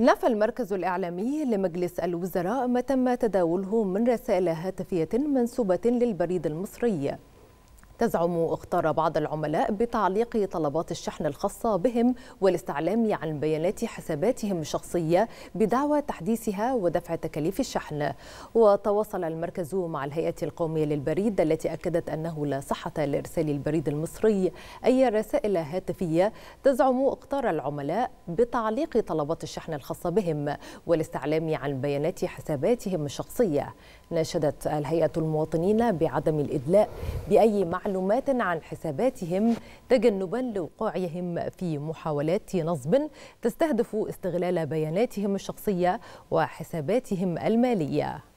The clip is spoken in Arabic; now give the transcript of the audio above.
نفى المركز الإعلامي لمجلس الوزراء ما تم تداوله من رسائل هاتفية منسوبة للبريد المصري تزعم اختار بعض العملاء بتعليق طلبات الشحن الخاصة بهم والاستعلام عن بيانات حساباتهم الشخصية بدعوى تحديثها ودفع تكاليف الشحن. وتواصل المركز مع الهيئة القومية للبريد التي أكدت أنه لا صحة لإرسال البريد المصري أي رسائل هاتفية تزعم اختار العملاء بتعليق طلبات الشحن الخاصة بهم والاستعلام عن بيانات حساباتهم الشخصية. ناشدت الهيئة المواطنين بعدم الإدلاء بأي معلومات عن حساباتهم تجنبا لوقوعهم في محاولات نصب تستهدف استغلال بياناتهم الشخصية وحساباتهم المالية.